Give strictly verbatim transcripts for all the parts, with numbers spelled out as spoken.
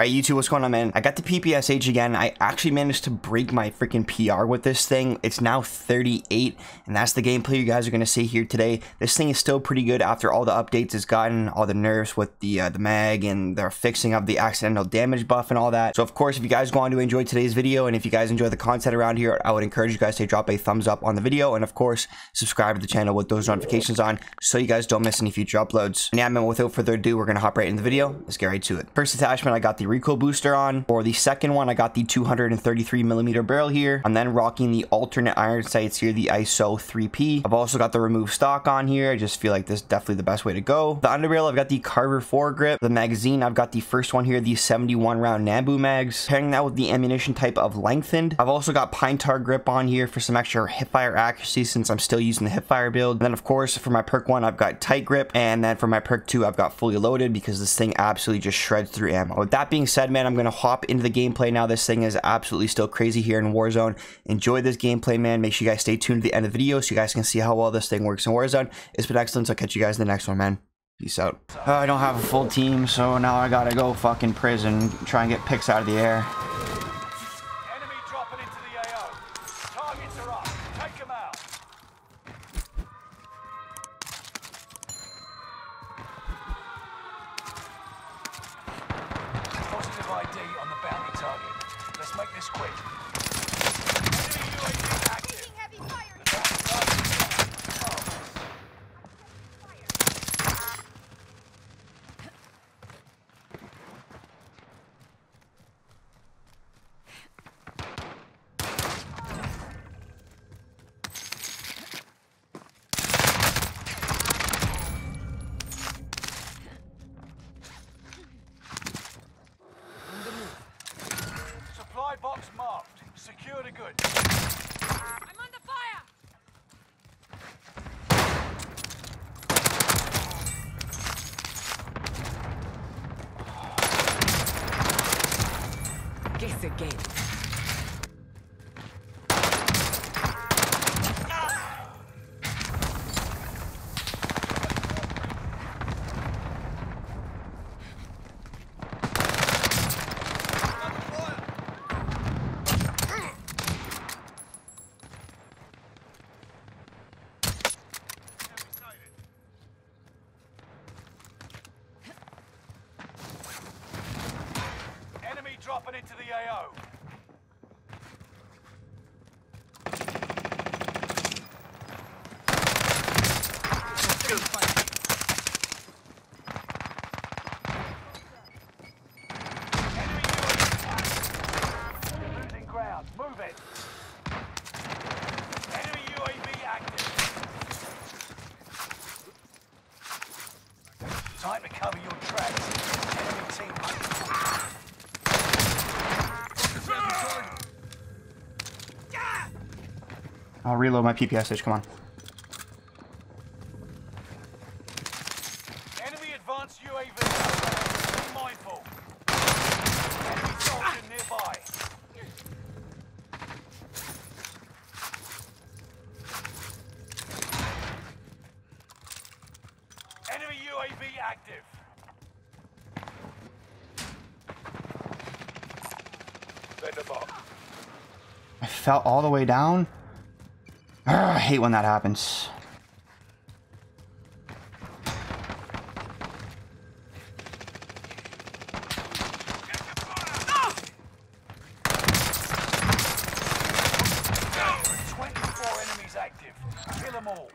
Alright, YouTube, what's going on, man? I got the P P S H again. I actually managed to break my freaking P R with this thing. It's now thirty-eight, and that's the gameplay you guys are going to see here today. This thing is still pretty good after all the updates it's gotten, all the nerfs with the, uh, the mag and the fixing of the accidental damage buff and all that. So, of course, if you guys want to enjoy today's video, and if you guys enjoy the content around here, I would encourage you guys to drop a thumbs up on the video, and, of course, subscribe to the channel with those notifications on so you guys don't miss any future uploads. And yeah, man, without further ado, we're going to hop right into the video. Let's get right to it. First attachment, I got the Rico booster on. For the second one, I got the two thirty-three millimeter barrel here. I'm then rocking the alternate iron sights here, the I S O three P. I've also got the remove stock on here. I just feel like this is definitely the best way to go. The underbarrel, I've got the Carver four grip. The magazine, I've got the first one here, the seventy-one round Nambu mags. Pairing that with the ammunition type of lengthened. I've also got pine tar grip on here for some extra hipfire accuracy since I'm still using the hipfire build. And then, of course, for my perk one, I've got tight grip. And then for my perk two, I've got fully loaded because this thing absolutely just shreds through ammo. With that being said, man, I'm gonna hop into the gameplay now. This thing is absolutely still crazy here in Warzone. Enjoy this gameplay, man. Make sure you guys stay tuned to the end of the video so you guys can see how well this thing works in Warzone. It's been excellent, so I'll catch you guys in the next one, man. Peace out. Uh, I don't have a full team, so now I gotta go fucking prison, try and get picks out of the air. Enemy dropping into the A O. Targets are up. Take them out. I D on the bounty target. Let's make this quick. Heavy fire. The box marked. Secure the goods. I'm under fire. Guess again. Dropping into the A O. Enemy U A V. Losing ground. Move it. Enemy U A V active. Time to cover your tracks. Enemy team. I'll reload my P P S H, come on. Enemy advanced U A V. Be mindful. Enemy soldier nearby. Enemy U A V active. Send them up. I fell all the way down. Ugh, I hate when that happens. twenty-four enemies active. Kill them all.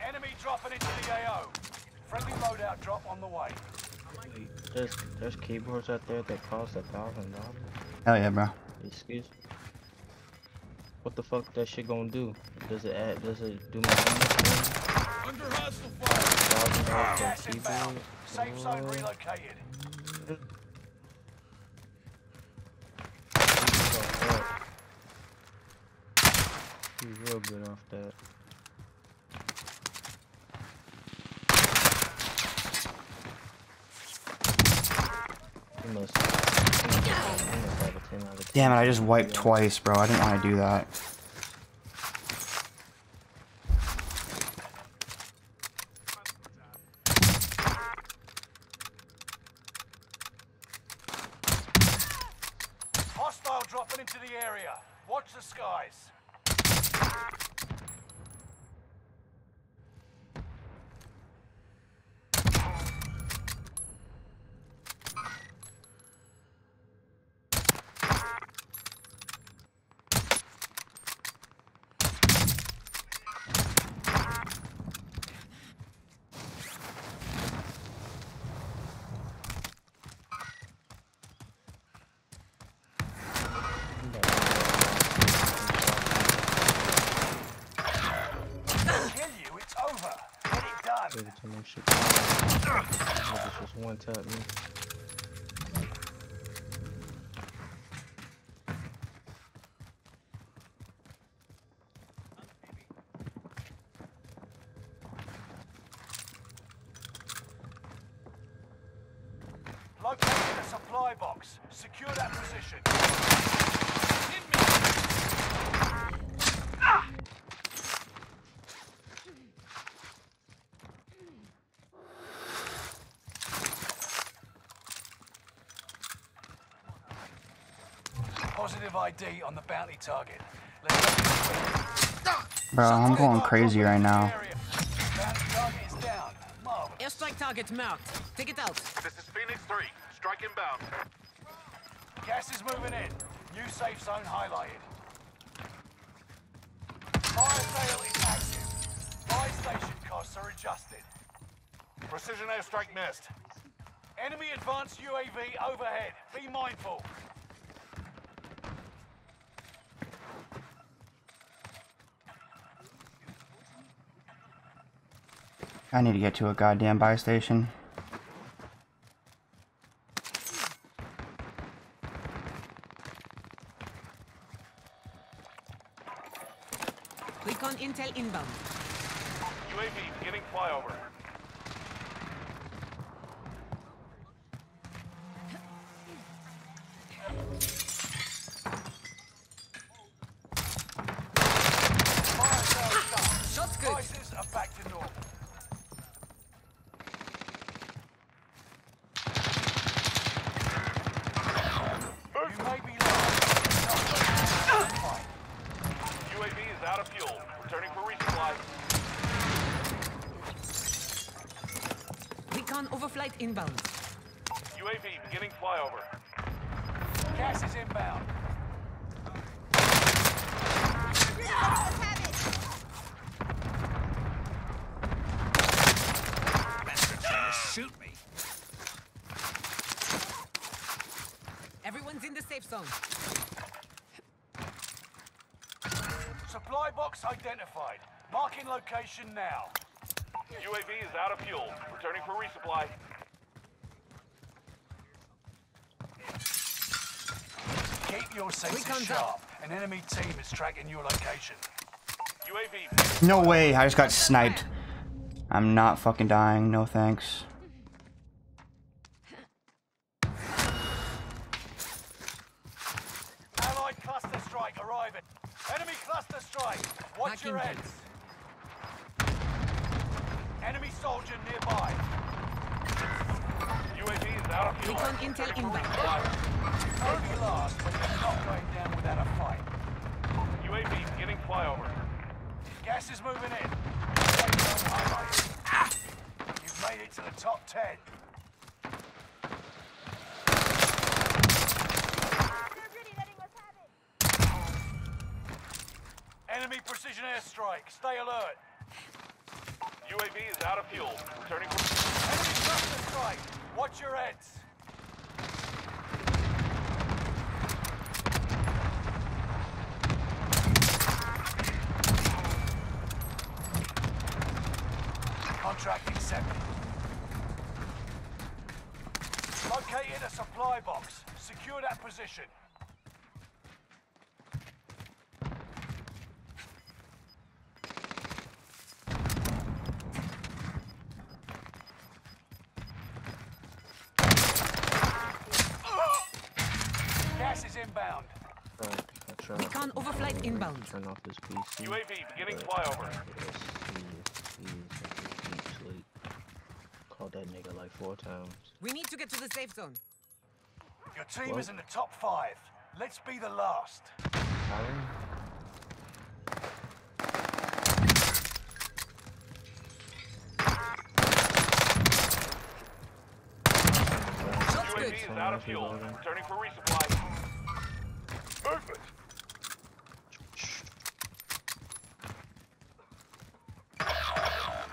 Enemy dropping into the A O. Friendly loadout drop on the way. There's, there's keyboards out there that cost a thousand dollars. Hell yeah, bro. Excuse me. What the fuck that shit gonna do? Does it add, does it do my damage? Under hostile fire! thousand dollars for keyboard? Safe zone relocated. He's real good off that. Damn it, I just wiped twice, bro. I didn't want to do that. Every time that shit just one tap me. Locate the supply box. Secure that position. Positive I D on the bounty target. Bro, I'm going crazy right now. Bounty target is down. Marvelous. Airstrike target's marked. Take it out. This is Phoenix three. Strike inbound. Gas is moving in. New safe zone highlighted. Fire sale is active. Buy station costs are adjusted. Precision airstrike missed. Enemy advanced U A V overhead. Be mindful. I need to get to a goddamn buy station. Recon intel inbound. U A V beginning flyover. Shots good. Prices are back to normal. Overflight inbound. U A V beginning flyover. Gas is inbound. No! Have it. Bastard's gonna shoot me. Everyone's in the safe zone. Supply box identified. Marking location now. U A V is out of fuel. Returning for resupply. Keep your sensors sharp. An enemy team is tracking your location. U A V. No way! I just got sniped. I'm not fucking dying. No thanks. Allied cluster strike arriving. Enemy cluster strike. Watch your heads. Enemy soldier nearby. U A V is out of fuel. Recon intel inbound. Only last when you're not going down without a fight. U A V beginning flyover. Gas is moving in. Ah. You've made it to the top ten. Pretty, letting us have it. Enemy precision airstrike. Stay alert. U A V is out of fuel. Returning. Enemy cluster strike. Watch your heads. Contract accepted. Located a supply box. Secure that position. Inbound. Right, Recon overflight inbound. Turn off this P C. U A V beginning flyover. Called that nigga like four times. We need to get to the safe zone. Your team what? Is in the top five. Let's be the last. U A V is out of fuel. Returning for resupply. Movement.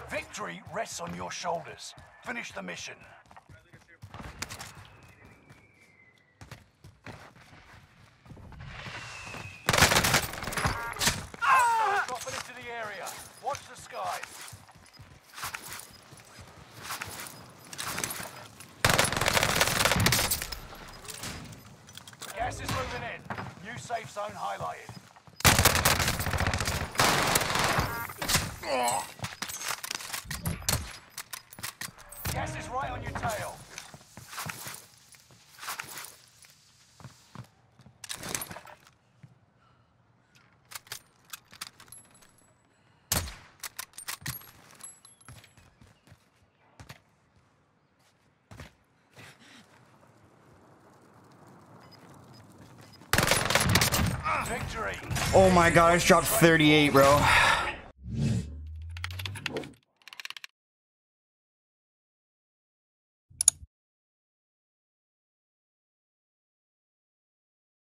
Victory rests on your shoulders. Finish the mission. Ah! Dropping into the area. Watch the skies. Oh my god, I just dropped thirty-eight, bro.